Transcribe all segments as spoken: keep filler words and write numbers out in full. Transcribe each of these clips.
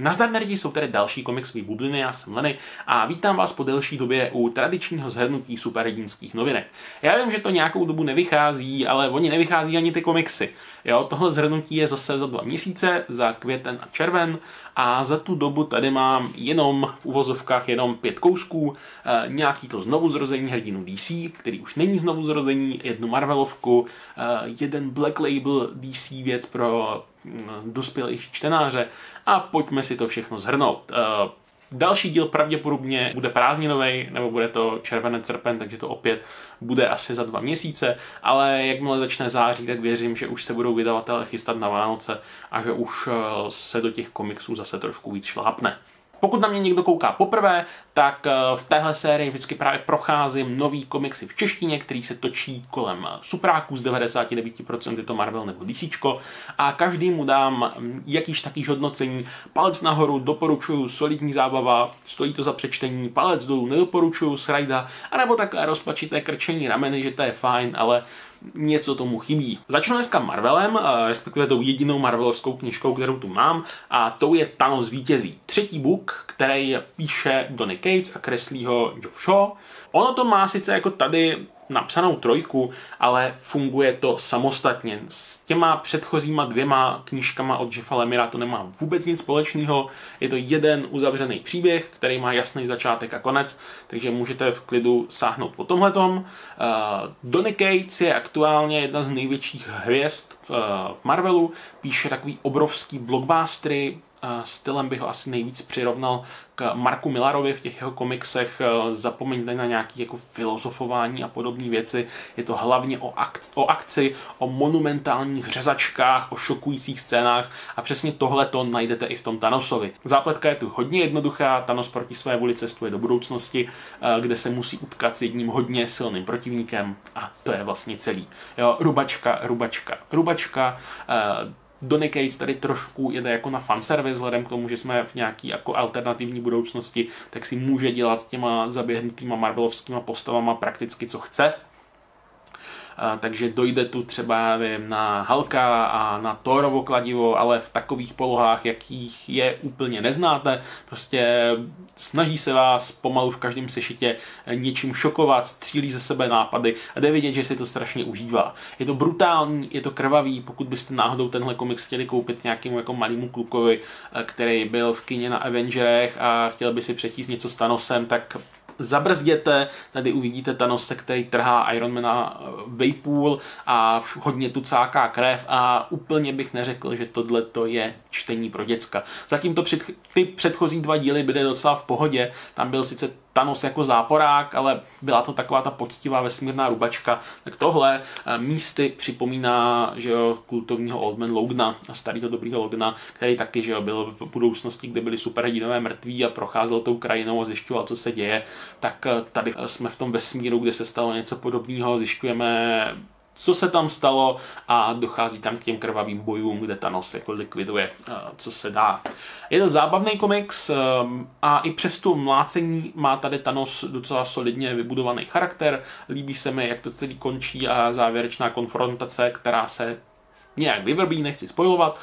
Nazdar nerdi, jsou tady další komiksové bubliny, já jsem Lenny a vítám vás po delší době u tradičního zhrnutí superhrdinských novinek. Já vím, že to nějakou dobu nevychází, ale oni nevychází ani ty komiksy. Jo, tohle zhrnutí je zase za dva měsíce, za květen a červen, a za tu dobu tady mám jenom v uvozovkách jenom pět kousků, e, nějaký to znovuzrození hrdinu D C, který už není znovuzrození, jednu Marvelovku, e, jeden Black Label D C věc pro dospělejší čtenáře a pojďme si to všechno zhrnout. E, další díl pravděpodobně bude prázdninový, nebo bude to červenec srpen, takže to opět bude asi za dva měsíce, ale jakmile začne září, tak věřím, že už se budou vydavatelé chystat na Vánoce a že už se do těch komiksů zase trošku víc šlápne. Pokud na mě někdo kouká poprvé, tak v téhle sérii vždycky právě procházím nový komiksy v češtině, který se točí kolem supráků, z devadesáti devíti procent je to Marvel nebo DCčko, a každému dám jakýž takýž hodnocení. Palec nahoru, doporučuju, solidní zábava, stojí to za přečtení, palec dolů, nedoporučuju, srajda, anebo takové rozpačité krčení rameny, že to je fajn, ale něco tomu chybí. Začnu dneska Marvelem, respektive tou jedinou marvelovskou knižkou, kterou tu mám, a tou je Thanos vítězí. Třetí book, který píše Donny Cates a kreslí ho Joe Shaw. Ono to má sice jako tady napsanou trojku, ale funguje to samostatně. S těma předchozíma dvěma knížkama od Jeffa Lemira to nemá vůbec nic společného. Je to jeden uzavřený příběh, který má jasný začátek a konec, takže můžete v klidu sáhnout po tomhletom. Uh, Donny Cates je aktuálně jedna z největších hvězd v, uh, v Marvelu. Píše takový obrovský blockbustery, stylem bych ho asi nejvíc přirovnal k Marku Millarovi v těch jeho komiksech. Zapomeňte na nějaké jako filozofování a podobné věci. Je to hlavně o, akci, o akci, o monumentálních řezačkách, o šokujících scénách a přesně tohle to najdete i v tom Thanosovi. Zápletka je tu hodně jednoduchá, Thanos proti své vůli cestuje do budoucnosti, kde se musí utkat s jedním hodně silným protivníkem a to je vlastně celý. Jo, rubačka, rubačka, rubačka, Donny Cates tady trošku jede jako na fanservice, vzhledem k tomu, že jsme v nějaký jako alternativní budoucnosti, tak si může dělat s těma zaběhnutýma marvelovskýma postavama prakticky co chce. Takže dojde tu třeba nevím, na Hulka a na Thorovo kladivo, ale v takových polohách, jakých je úplně neznáte. Prostě snaží se vás pomalu v každém sešitě něčím šokovat, střílí ze sebe nápady a jde vidět, že si to strašně užívá. Je to brutální, je to krvavý, pokud byste náhodou tenhle komiks chtěli koupit nějakému jako malému klukovi, který byl v kině na Avengerech a chtěl by si přečíst něco s Thanosem, tak zabrzděte, tady uvidíte Thanose, který trhá Ironmana vejpůl a hodně tu cáká krev a úplně bych neřekl, že tohle to je čtení pro děcka. Zatím to před, ty předchozí dva díly byly docela v pohodě, tam byl sice Thanos jako záporák, ale byla to taková ta poctivá vesmírná rubačka. Tak tohle místy připomíná, že jo, kultovního Old Man Logana, starého dobrýho Logana, který taky, že jo, byl v budoucnosti, kde byli superhrdinové mrtví a procházel tou krajinou a zjišťoval, co se děje. Tak tady jsme v tom vesmíru, kde se stalo něco podobného, zjišťujeme, co se tam stalo a dochází tam k těm krvavým bojům, kde Thanos jako likviduje, co se dá. Je to zábavný komiks a i přes tu mlácení má tady Thanos docela solidně vybudovaný charakter. Líbí se mi, jak to celý končí a závěrečná konfrontace, která se nějak vyvrbí, nechci spoilovat.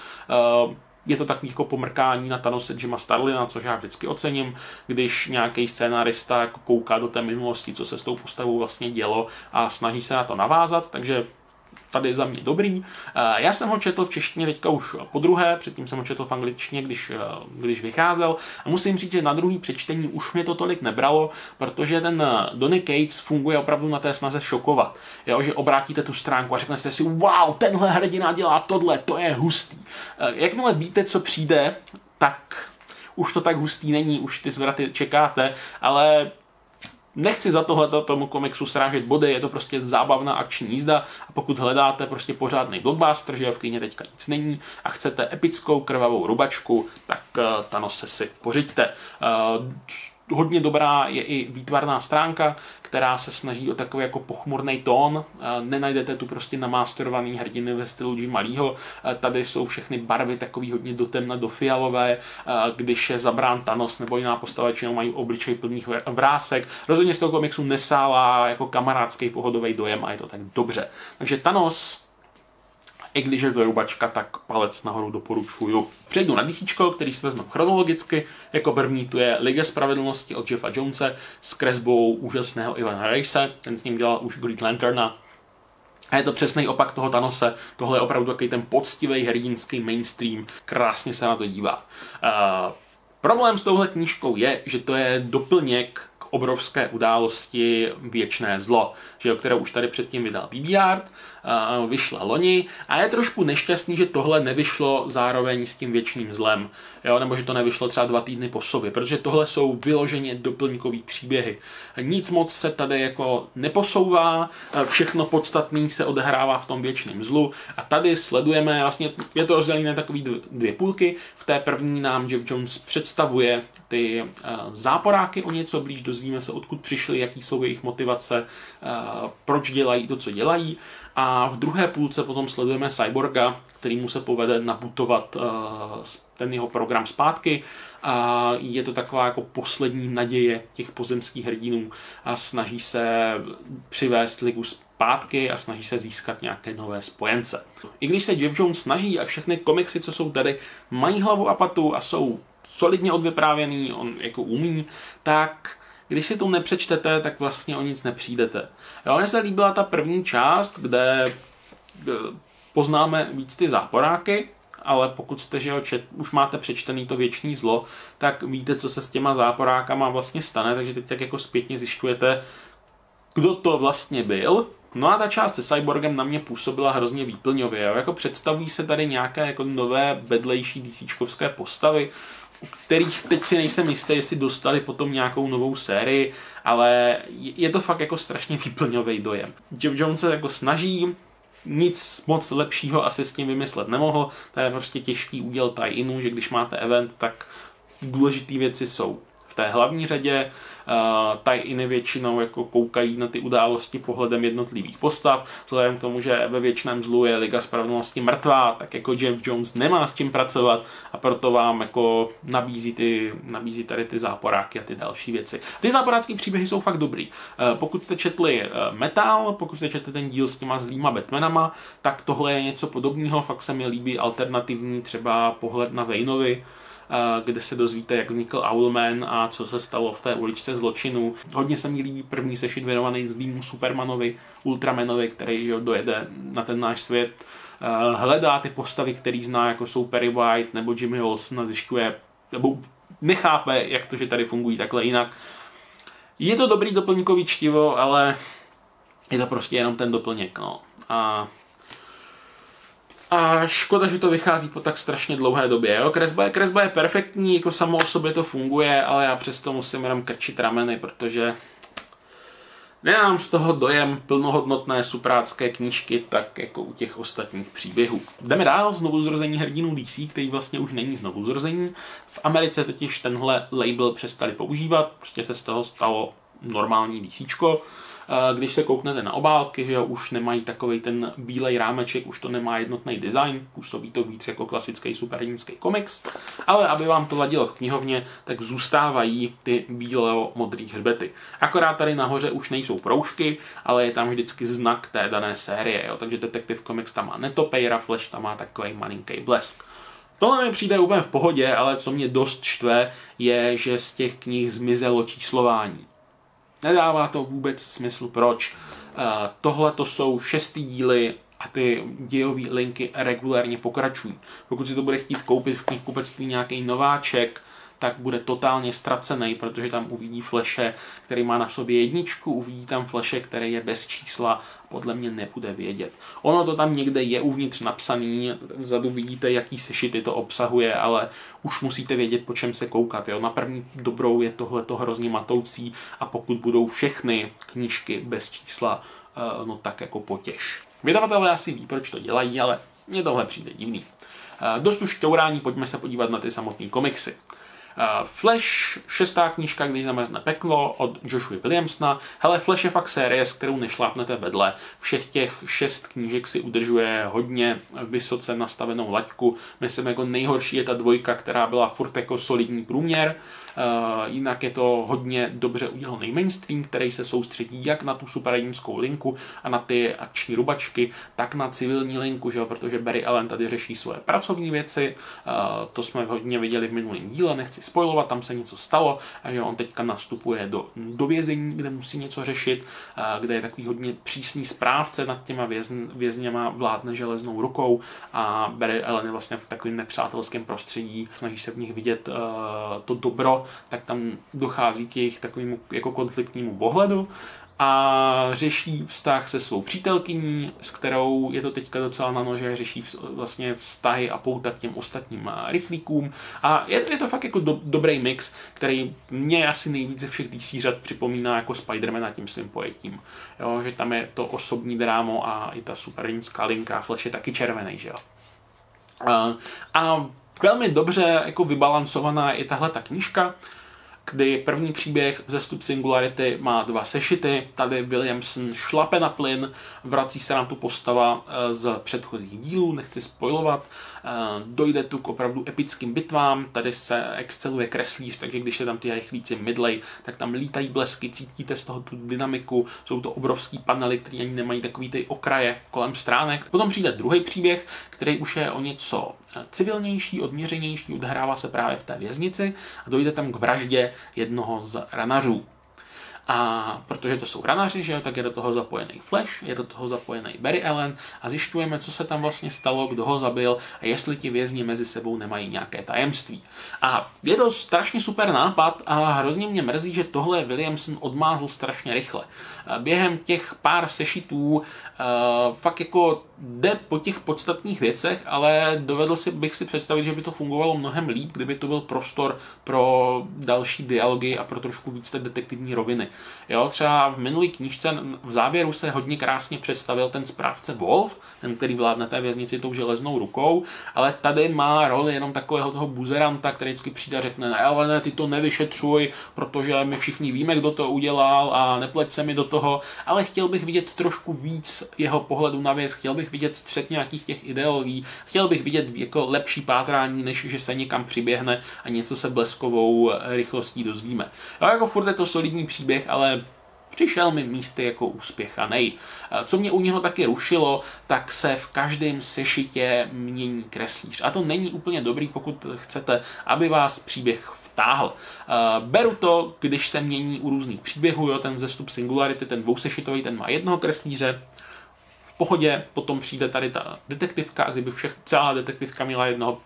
Je to takový jako pomrkání na Thanose Jima Starlina, což já vždycky ocením, když nějaký scénarista kouká do té minulosti, co se s tou postavou vlastně dělo a snaží se na to navázat, takže tady za mě dobrý. Já jsem ho četl v češtině teďka už po druhé, předtím jsem ho četl v angličtině, když, když vycházel. A musím říct, že na druhý přečtení už mě to tolik nebralo, protože ten Donny Cates funguje opravdu na té snaze šokovat. Jo, že obrátíte tu stránku a řeknete si, wow, tenhle hrdina dělá tohle, to je hustý. Jakmile víte, co přijde, tak už to tak hustý není, už ty zvraty čekáte, ale nechci za tohleto tomu komiksu srážet body, je to prostě zábavná akční jízda a pokud hledáte prostě pořádný blockbuster, že v kyně teďka nic není a chcete epickou krvavou rubačku, tak uh, Thanose si pořiďte. Uh, hodně dobrá je i výtvarná stránka, která se snaží o takový jako pochmurný tón. Nenajdete tu prostě namástrovaný hrdiny ve stylu Jima Leeho. Tady jsou všechny barvy takový hodně do temna, do fialové. Když je zabrán Thanos nebo jiná postava, činou mají obličej plných vrásek. Rozhodně z toho komiksu nesálá jako kamarádský pohodový dojem a je to tak dobře. Takže Thanos I když je to rubačka, tak palec nahoru doporučuju. Přejdu na D C čko, který si vezmu chronologicky. Jako první tu je Liga spravedlnosti od Geoffa Jonese s kresbou úžasného Ivana Reise. Ten s ním dělal už Green Lanterna. A je to přesný opak toho Thanose. Tohle je opravdu takový ten poctivý hrdinský mainstream. Krásně se na to dívá. Uh, problém s touhle knížkou je, že to je doplněk k obrovské události Věčné zlo, že, které už tady předtím vydal bé bé Art, uh, vyšla loni a je trošku nešťastný, že tohle nevyšlo zároveň s tím Věčným zlem, jo? Nebo že to nevyšlo třeba dva týdny po sobě, protože tohle jsou vyloženě doplňkový příběhy. Nic moc se tady jako neposouvá, všechno podstatné se odehrává v tom Věčném zlu a tady sledujeme, vlastně je to rozdělené na takové dvě, dvě půlky. V té první nám Geoff Johns představuje ty uh, záporáky o něco blíž, dozvíme se, odkud přišli, jaký jsou jejich motivace, uh, proč dělají to, co dělají. A v druhé půlce potom sledujeme Cyborga, kterýmu se povede nabutovat uh, ten jeho program zpátky. A je to taková jako poslední naděje těch pozemských hrdinů a snaží se přivést ligu zpátky a snaží se získat nějaké nové spojence. I když se Geoff Johns snaží a všechny komiksy, co jsou tady, mají hlavu a patu a jsou solidně odvyprávěný, on jako umí, tak když si to nepřečtete, tak vlastně o nic nepřijdete. Mně se líbila ta první část, kde poznáme víc ty záporáky, ale pokud jste, že čet, už máte přečtený to Věčné zlo, tak víte, co se s těma záporákama vlastně stane, takže teď tak jako zpětně zjišťujete, kdo to vlastně byl. No a ta část se Cyborgem na mě působila hrozně výplňově. Jo? Jako představují se tady nějaké jako nové vedlejší DCčkovské postavy, u kterých teď si nejsem jistý, jestli dostali potom nějakou novou sérii, ale je to fakt jako strašně výplňový dojem. Geoff Johns se jako snaží, nic moc lepšího asi s tím vymyslet nemohl, to je prostě těžký úděl tie-inu, že když máte event, tak důležité věci jsou v té hlavní řadě. Uh, tie-iny většinou jako koukají na ty události pohledem jednotlivých postav. Vzhledem k tomu, že ve Věčném zlu je Liga spravedlnosti mrtvá, tak jako Geoff Johns nemá s tím pracovat a proto vám jako nabízí, ty, nabízí tady ty záporáky a ty další věci. Ty záporácké příběhy jsou fakt dobrý. Uh, pokud jste četli uh, Metal, pokud jste četli ten díl s těma zlýma Batmanama, tak tohle je něco podobného. Fakt se mi líbí alternativní třeba pohled na Vejnovi, kde se dozvíte, jak vznikl Owlman a co se stalo v té uličce zločinu. Hodně se mi líbí první sešit věnovaný zlýmu Supermanovi, Ultramanovi, který že, dojede na ten náš svět, hledá ty postavy, který zná, jako jsou Perry White nebo Jimmy Olsen a zjišťuje, nebo nechápe, jak to, že tady fungují takhle jinak. Je to dobrý doplňkový čtivo, ale je to prostě jenom ten doplněk. No. A A škoda, že to vychází po tak strašně dlouhé době. Jo? Kresba, je, kresba je perfektní, jako samo o sobě to funguje, ale já přesto musím jenom krčit rameny, protože nemám z toho dojem plnohodnotné suprácké knížky, tak jako u těch ostatních příběhů. Jdeme dál, znovuzrození hrdinů D C, který vlastně už není znovuzrození. V Americe totiž tenhle label přestali používat, prostě se z toho stalo normální DCčko. Když se kouknete na obálky, že jo, už nemají takovej ten bílej rámeček, už to nemá jednotný design, působí to víc jako klasický superhrdinský komiks, ale aby vám to ladilo v knihovně, tak zůstávají ty bílo-modrý hřbety. Akorát tady nahoře už nejsou proužky, ale je tam vždycky znak té dané série, jo, takže Detective Comics tam má netopejra, Flash tam má takovej malinký blesk. Tohle mi přijde úplně v pohodě, ale co mě dost štve, je, že z těch knih zmizelo číslování. Nedává to vůbec smysl, proč. Uh, Tohle to jsou šestý díly a ty dějové linky regulérně pokračují. Pokud si to bude chtít koupit v knihkupectví nějaký nováček, tak bude totálně ztracený, protože tam uvidí Flashe, který má na sobě jedničku, uvidí tam Flashe, který je bez čísla, podle mě nebude vědět. Ono to tam někde je uvnitř napsaný, vzadu vidíte, jaký sešity to obsahuje, ale už musíte vědět, po čem se koukat. Jo? Na první dobrou je tohleto hrozně matoucí a pokud budou všechny knížky bez čísla, no tak jako potěš. Vydavatelé asi ví, proč to dělají, ale mně tohle přijde divný. Dost už šťourání, pojďme se podívat na ty samotné komiksy. Flash, šestá knížka, Když zamrzne peklo, od Joshua Williamsona. Hele, Flash je fakt série, s kterou nešlápnete vedle. Všech těch šest knížek si udržuje hodně vysoce nastavenou laťku. Myslím, jako nejhorší je ta dvojka, která byla furt jako solidní průměr. Uh, jinak je to hodně dobře udělaný mainstream, který se soustředí jak na tu superhrdinskou linku a na ty akční rubačky, tak na civilní linku, že jo? Protože Barry Allen tady řeší svoje pracovní věci, uh, to jsme hodně viděli v minulém díle, nechci spoilovat, tam se něco stalo a že on teďka nastupuje do, do vězení, kde musí něco řešit, uh, kde je takový hodně přísný správce nad těma vězn, vězněma, vládne železnou rukou a Barry Allen je vlastně v takovém nepřátelském prostředí, snaží se v nich vidět uh, to dobro, tak tam dochází k jejich takovému jako konfliktnímu pohledu a řeší vztah se svou přítelkyní, s kterou je to teďka docela na nože, řeší vlastně vztahy a pouta k těm ostatním rychlíkům a je, je to fakt jako do, dobrý mix, který mě asi nejvíc ze všech D C řad připomíná jako Spidermana tím svým pojetím, jo, že tam je to osobní drámo a i ta superhrdinská linka, Flash je taky červený, že jo. A, a velmi dobře jako vybalancovaná je tahle ta knížka, kdy první příběh, Vzestup Singularity, má dva sešity. Tady Williamson šlape na plyn, vrací se nám tu postava z předchozích dílů, nechci spoilovat. Dojde tu k opravdu epickým bitvám, tady se exceluje kreslíř, takže když je tam ty rychlíci midlej, tak tam lítají blesky, cítíte z toho tu dynamiku, jsou to obrovský panely, které ani nemají takový ty okraje kolem stránek. Potom přijde druhý příběh, který už je o něco civilnější, odměřenější, odhrává se právě v té věznici a dojde tam k vraždě jednoho z ranařů. A protože to jsou ranaři, že jo, tak je do toho zapojený Flash, je do toho zapojený Barry Allen a zjišťujeme, co se tam vlastně stalo, kdo ho zabil a jestli ti vězni mezi sebou nemají nějaké tajemství. A je to strašně super nápad a hrozně mě mrzí, že tohle Williamson odmázl strašně rychle. Během těch pár sešitů uh, fakt jako jde po těch podstatných věcech, ale dovedl si, bych si představit, že by to fungovalo mnohem líp, kdyby to byl prostor pro další dialogy a pro trošku víc té detektivní roviny. Jo, třeba v minulý knížce v závěru se hodně krásně představil ten správce Wolf, ten, který vládne té věznici tou železnou rukou, ale tady má roli jenom takového toho buzeranta, který vždycky přijde a řekne, ne, ale ne, ty to nevyšetřuj, protože my všichni víme, kdo to udělal a nepleť se mi do toho, ale chtěl bych vidět trošku víc jeho pohledu na věc, chtěl bych vidět střet nějakých těch ideologií, chtěl bych vidět jako lepší pátrání, než že se někam přiběhne a něco se bleskovou rychlostí dozvíme. No, jako furt je to solidní příběh, ale přišel mi místy jako úspěchanej. Co mě u něho taky rušilo, tak se v každém sešitě mění kreslíř. A to není úplně dobrý, pokud chcete, aby vás příběh táhl. Beru to, když se mění u různých příběhů, jo, ten Vzestup Singularity, ten dvousešitový, ten má jednoho kreslíře, pohodě, potom přijde tady ta detektivka a kdyby všech, celá detektivka měla jednoho,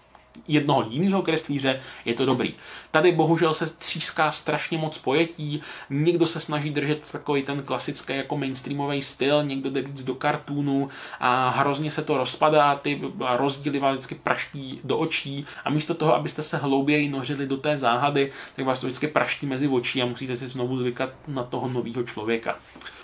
jednoho jiného kreslíře, je to dobrý. Tady bohužel se tříská strašně moc pojetí, někdo se snaží držet takový ten klasický jako mainstreamový styl, někdo jde víc do kartunu a hrozně se to rozpadá, ty rozdíly vás vždycky praští do očí a místo toho, abyste se hlouběji nořili do té záhady, tak vás to vždycky praští mezi očí a musíte si znovu zvykat na toho nového člověka.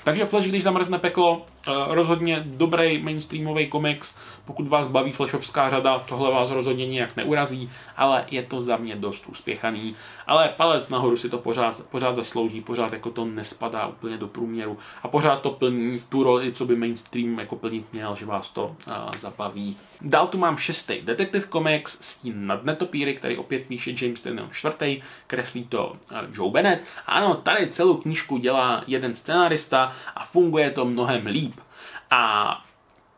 Takže Flash, Když zamrzne peklo, rozhodně dobrý mainstreamový komiks, pokud vás baví flashovská řada, tohle vás rozhodně nějak neurazí, ale je to za mě dost úspěchaný. Ale palec nahoru si to pořád, pořád zaslouží, pořád jako to nespadá úplně do průměru a pořád to plní tu roli, co by mainstream jako plnit měl, že vás to uh, zabaví. Dál tu mám šestý Detective Comics, Stín nad netopíry, který opět píše James Tynion čtvrtý, kreslí to uh, Joe Bennett. Ano, tady celou knížku dělá jeden scenarista a funguje to mnohem líp. A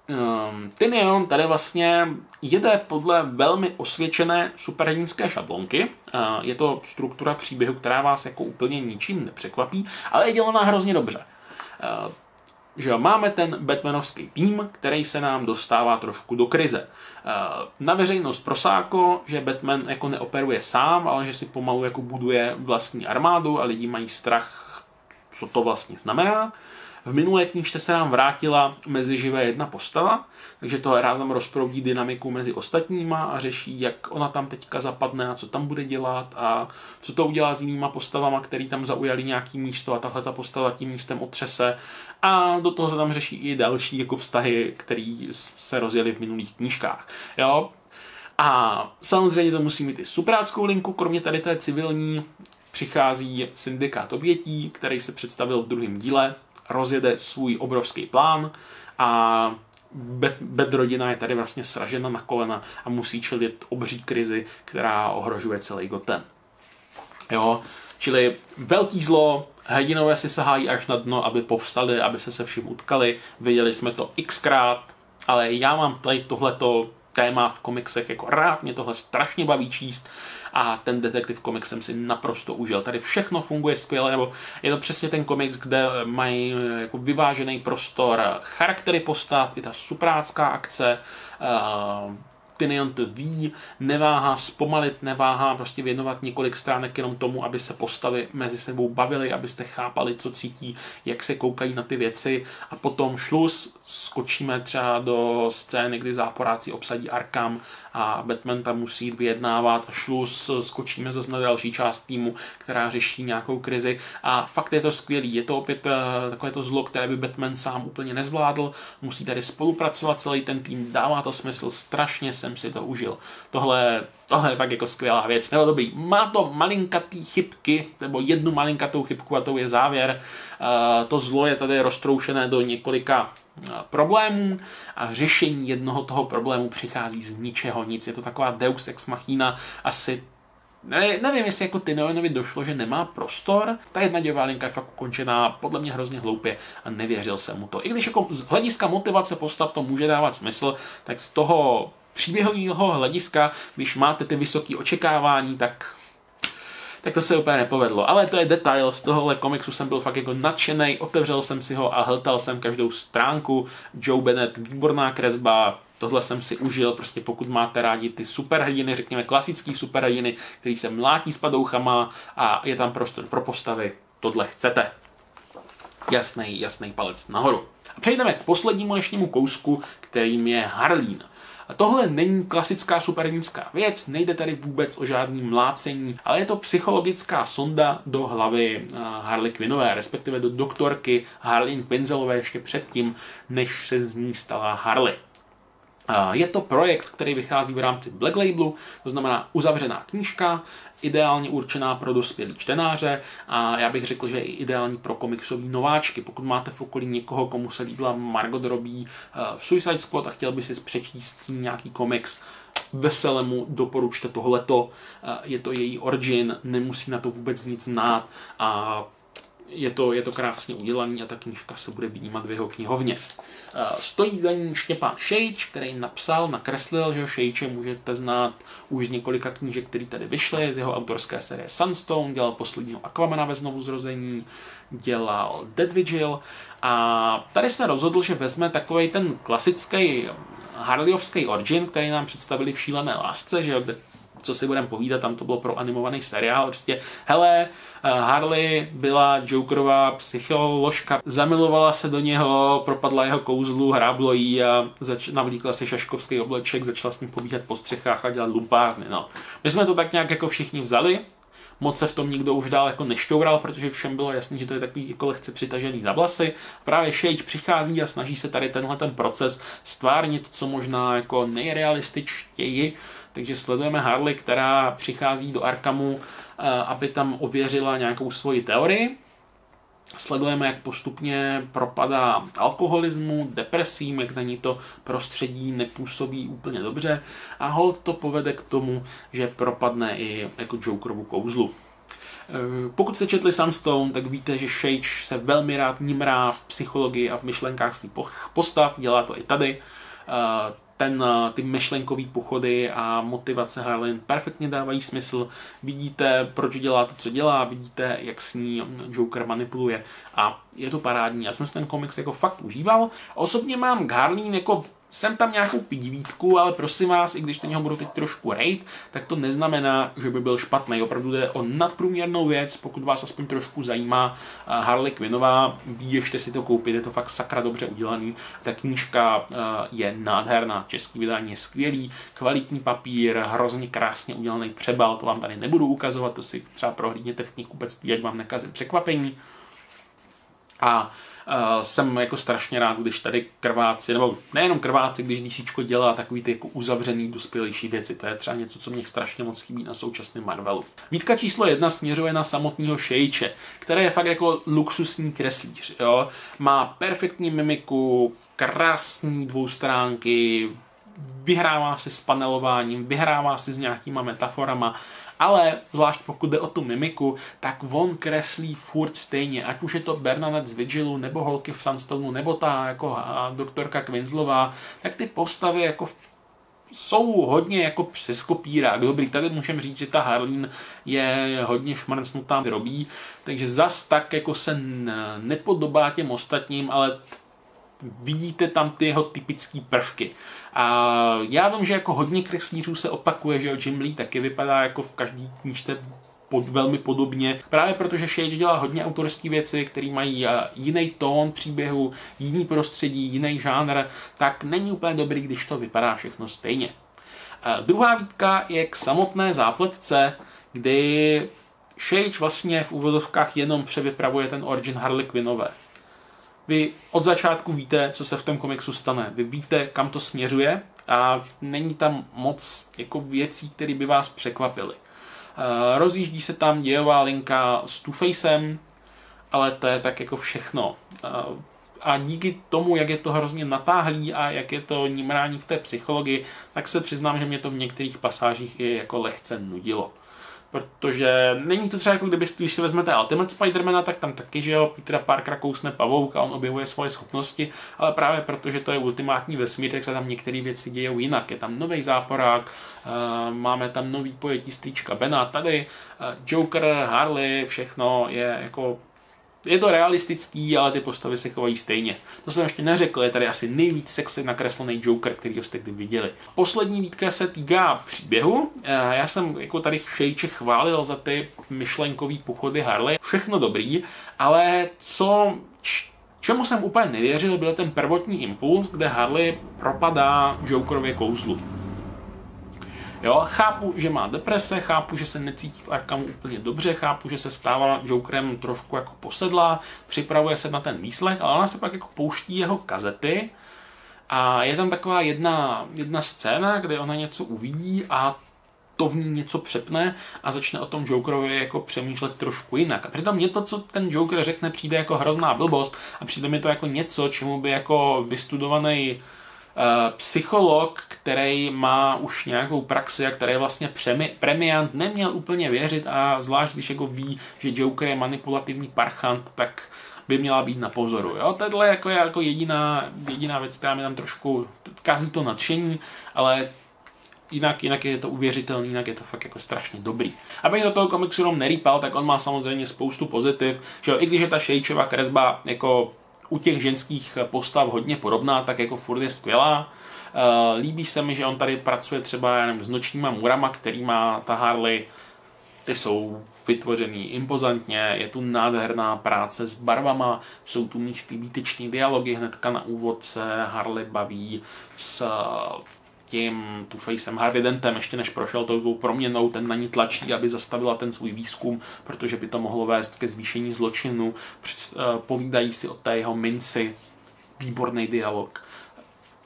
um, Tynion tady vlastně jede podle velmi osvědčené superhrdinské šablonky. Uh, je to struktura příběhu, která vás jako úplně ničím nepřekvapí, ale je dělaná hrozně dobře. Uh, že máme ten batmanovský tým, který se nám dostává trošku do krize. Na veřejnost prosáklo, že Batman jako neoperuje sám, ale že si pomalu jako buduje vlastní armádu a lidi mají strach, co to vlastně znamená. V minulé knížce se nám vrátila mezi živé jedna postava, takže to rád tam rozproudí dynamiku mezi ostatníma a řeší, jak ona tam teďka zapadne a co tam bude dělat a co to udělá s jinýma postavama, který tam zaujali nějaký místo a tahle ta postava tím místem otřese. A do toho se tam řeší i další jako vztahy, které se rozjeli v minulých knížkách. Jo? A samozřejmě to musí mít i supráckou linku, kromě tady té civilní přichází syndikát obětí, který se představil v druhém díle, rozjede svůj obrovský plán a Bat-rodina je tady vlastně sražena na kolena a musí čelit obří krizi, která ohrožuje celý Gotham. Jo, čili velký zlo, hrdinové si sahají až na dno, aby povstali, aby se se všim utkali, viděli jsme to xkrát, ale já mám tady tohleto téma v komiksech jako rád, mě tohle strašně baví číst a ten Detective Comics jsem si naprosto užil. Tady všechno funguje skvěle, nebo je to přesně ten komiks, kde mají jako vyvážený prostor charaktery postav, i ta suprácká akce, uh, Tynion to ví, neváhá zpomalit, neváhá prostě věnovat několik stránek jenom tomu, aby se postavy mezi sebou bavily, abyste chápali, co cítí, jak se koukají na ty věci a potom šluz, skočíme třeba do scény, kdy záporáci obsadí Arkham a Batman tam musí jít vyjednávat a šluz, skočíme zase na další část týmu, která řeší nějakou krizi a fakt je to skvělý, je to opět takové to zlo, které by Batman sám úplně nezvládl, musí tady spolupracovat celý ten tým, dává to smysl, strašně jsem si to užil. Tohle, tohle je fakt jako skvělá věc, nebo dobrý, má to malinkatý chybky, nebo jednu malinkatou chybku a tou je závěr, to zlo je tady roztroušené do několika problémů a řešení jednoho toho problému přichází z ničeho nic. Je to taková deus ex machina, asi ne, nevím, jestli jako Tyneonovi došlo, že nemá prostor. Ta jedna dějová linka je fakt ukončená, podle mě hrozně hloupě a nevěřil jsem mu to. I když jako z hlediska motivace postav to může dávat smysl, tak z toho příběhového hlediska, když máte ty vysoké očekávání, tak tak to se úplně nepovedlo, ale to je detail, z tohohle komiksu jsem byl fakt jako nadšenej, otevřel jsem si ho a hltal jsem každou stránku, Joe Bennett, výborná kresba, tohle jsem si užil, prostě pokud máte rádi ty superhrdiny, řekněme klasický superhrdiny, který se mlátí s padouchama a je tam prostor pro postavy, tohle chcete. Jasný, jasný palec nahoru. A přejdeme k poslednímu dnešnímu kousku, kterým je Harleen. A tohle není klasická superhrdinská věc, nejde tady vůbec o žádný mlácení, ale je to psychologická sonda do hlavy Harley Quinnové, respektive do doktorky Harley Quinzelové ještě předtím, než se z ní stala Harley. Je to projekt, který vychází v rámci Black Labelu, to znamená uzavřená knížka, ideálně určená pro dospělý čtenáře a já bych řekl, že je ideální pro komiksový nováčky. Pokud máte v okolí někoho, komu se líbila Margot Robbie v Suicide Squad a chtěl by si přečíst nějaký komiks, veselému doporučte tohleto, je to její origin, nemusí na to vůbec nic znát a je to, je to krásně udělaný a ta knížka se bude vyjímat v jeho knihovně. Stojí za ní Štěpan Šejič, který napsal, nakreslil, že Šejiče můžete znát už z několika knížek, které tady vyšly, z jeho autorské série Sunstone, dělal posledního Aquamana ve znovuzrození, dělal Dead Vigil a tady se rozhodl, že vezme takový ten klasický Harleyovský origin, který nám představili v Šílené lásce, že co si budeme povídat, tam to bylo pro animovaný seriál, prostě, hele, Harley byla Jokerová psycholožka, zamilovala se do něho, propadla jeho kouzlu, hráblo jí a navlíkla si šaškovský obleček, začala s ním pobíhat po střechách a dělat lumpárny, no. My jsme to tak nějak jako všichni vzali, moc se v tom nikdo už dál jako nešťoural, protože všem bylo jasný, že to je takový jako lehce přitažený za vlasy. Právě Šejič přichází a snaží se tady tenhle ten proces stvárnit co možná jako nejrealističtěji. Takže sledujeme Harley, která přichází do Arkhamu, aby tam ověřila nějakou svoji teorii. Sledujeme, jak postupně propadá alkoholismu, depresím, jak na ní to prostředí nepůsobí úplně dobře. A holt to povede k tomu, že propadne i jako Jokerovu kouzlu. Pokud jste četli Sunstone, tak víte, že Šejič se velmi rád nímrá v psychologii a v myšlenkách svých postav, dělá to i tady. Ten, ty myšlenkový pochody a motivace Harley perfektně dávají smysl. Vidíte, proč dělá to, co dělá, vidíte, jak s ní Joker manipuluje a je to parádní. Já jsem si ten komiks jako fakt užíval. Osobně mám k Harley jako jsem tam nějakou pidívítku, ale prosím vás, i když na něho budu teď trošku rejt, tak to neznamená, že by byl špatný. Opravdu jde o nadprůměrnou věc, pokud vás aspoň trošku zajímá Harley Quinnová, běžte si to koupit, je to fakt sakra dobře udělaný. Ta knížka je nádherná, český vydání je skvělý, kvalitní papír, hrozně krásně udělaný přebal, to vám tady nebudu ukazovat, to si třeba prohlídněte v knihkupectví, ať vám nekazím překvapení. A Uh, jsem jako strašně rád, když tady krváci, nebo nejenom krváci, když DCčko dělá takový ty jako uzavřený, dospělejší věci. To je třeba něco, co mě strašně moc chybí na současném Marvelu. Výtka číslo jedna směřuje na samotného Šejiče, který je fakt jako luxusní kreslíř. Jo? Má perfektní mimiku, krásný dvoustránky, vyhrává si s panelováním, vyhrává si s nějakýma metaforama, ale zvlášť pokud jde o tu mimiku, tak on kreslí furt stejně, ať už je to Bernadette z Vigilu, nebo holky v Sunstonu, nebo ta jako doktorka Quinnslová, tak ty postavy jako jsou hodně jako přes kopírák. Dobrý, tady můžeme říct, že ta Harleen je hodně šmrcnutá drobí, takže zas tak jako se nepodobá těm ostatním, ale vidíte tam ty jeho typické prvky. A já vím, že jako hodně kreslířů se opakuje, že Jim Lee taky vypadá jako v každý knížce pod, velmi podobně. Právě protože Šejič dělá hodně autorské věci, které mají jiný tón příběhu, jiný prostředí, jiný žánr, tak není úplně dobrý, když to vypadá všechno stejně. A druhá výtka je k samotné zápletce, kdy Šejič vlastně v úvodovkách jenom převypravuje ten origin Harley Quinnové. Vy od začátku víte, co se v tom komiksu stane. Vy víte, kam to směřuje a není tam moc jako věcí, které by vás překvapily. E, rozjíždí se tam dějová linka s Two-Facem, ale to je tak jako všechno. E, a díky tomu, jak je to hrozně natáhlý a jak je to nímrání v té psychologii, tak se přiznám, že mě to v některých pasážích je jako lehce nudilo. Protože není to třeba jako kdyby, když si vezmete Ultimate Spidermana, tak tam taky, že jo, Petera Parkera kousne pavouk a on objevuje svoje schopnosti, ale právě protože to je ultimátní vesmír, tak se tam některé věci dějou jinak. Je tam nový záporák, máme tam nový pojetí strýčka Bena, tady Joker, Harley, všechno je jako... Je to realistický, ale ty postavy se chovají stejně. To jsem ještě neřekl, je tady asi nejvíc sexy nakreslený Joker, který jste kdy viděli. Poslední výtka se týká příběhu. Já jsem jako tady Šejiče chválil za ty myšlenkový pochody Harley. Všechno dobrý, ale co, čemu jsem úplně nevěřil, byl ten prvotní impuls, kde Harley propadá Jokerově kouzlu. Jo, chápu, že má deprese, chápu, že se necítí v Arkhamu úplně dobře, chápu, že se stává Jokerem trošku jako posedlá, připravuje se na ten výslech, ale ona se pak jako pouští jeho kazety a je tam taková jedna, jedna scéna, kde ona něco uvidí a to v ní něco přepne a začne o tom Jokerovi jako přemýšlet trošku jinak. A přitom mě to, co ten Joker řekne, přijde jako hrozná blbost a přitom je to jako něco, čemu by jako vystudovaný psycholog, který má už nějakou praxi a který je vlastně premiant, neměl úplně věřit a zvlášť, když jako ví, že Joker je manipulativní parchant, tak by měla být na pozoru. Jo? Tohle jako je jako jediná, jediná věc, která mi tam trošku kazí to nadšení, ale jinak, jinak je to uvěřitelný, jinak je to fakt jako strašně dobrý. Abych do toho komiksu jenom nerýpal, tak on má samozřejmě spoustu pozitiv, že jo? I když je ta Šejičova kresba jako u těch ženských postav hodně podobná, tak jako furt je skvělá. Líbí se mi, že on tady pracuje třeba já nevím, s nočníma murama, který má ta Harley. Ty jsou vytvořený impozantně, je tu nádherná práce s barvama, jsou tu místy výtečný dialogy, hnedka na úvod se Harley baví s tím Two-Facem Harvey Dentem, ještě než prošel tou proměnou, ten na ní tlačí, aby zastavila ten svůj výzkum, protože by to mohlo vést ke zvýšení zločinu. Povídají si o té jeho minci. Výborný dialog.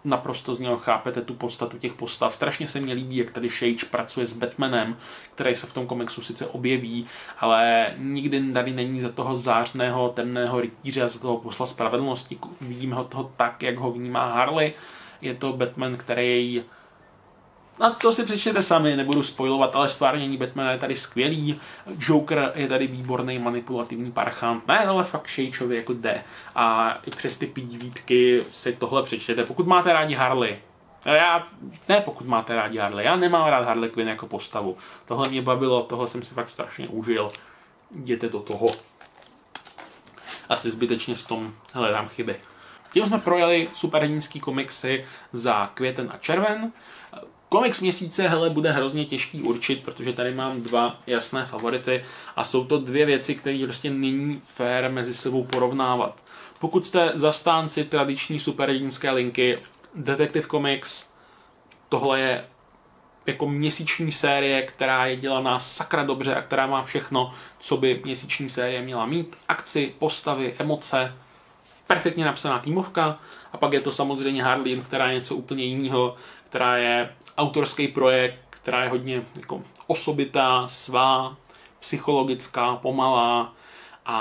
Naprosto z něho chápete tu podstatu těch postav. Strašně se mně líbí, jak tady Šejič pracuje s Batmanem, který se v tom komiksu sice objeví, ale nikdy tady není za toho zářného, temného rytíře, za toho posla spravedlnosti. Vidím ho toho tak, jak ho vnímá Harley. Je to Batman, který... A to si přečtete sami, nebudu spoilovat, ale stvárnění Batmana je tady skvělý. Joker je tady výborný manipulativní parchant. Ne, ale fakt Šejičovi jako jde. A i přes ty pídvítky si tohle přečtete. Pokud máte rádi Harley. Já... Ne, pokud máte rádi Harley. Já nemám rád Harley Quinn jako postavu. Tohle mě bavilo, tohle jsem si fakt strašně užil. Jděte do toho. Asi zbytečně v tom hledám chyby. Tím jsme projeli superhrdinský komiksy za květen a červen. Komiks měsíce hele, bude hrozně těžký určit, protože tady mám dva jasné favority a jsou to dvě věci, které prostě není fér mezi sebou porovnávat. Pokud jste zastánci tradiční superhrdinské linky, Detective Comics, tohle je jako měsíční série, která je dělaná sakra dobře a která má všechno, co by měsíční série měla mít. Akci, postavy, emoce. perfektně napsaná týmovka a pak je to samozřejmě Harley, která je něco úplně jiného, která je autorský projekt, která je hodně jako osobitá, svá, psychologická, pomalá a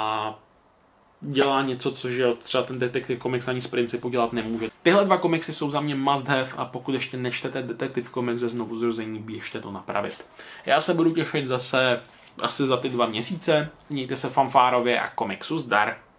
dělá něco, což je třeba ten Detective Comics ani z principu dělat nemůže. Tyhle dva komiksy jsou za mě must have a pokud ještě nečtete Detective Comics ze Znovuzrození, běžte to napravit. Já se budu těšit zase asi za ty dva měsíce. Mějte se fanfárově a komiksu zdar!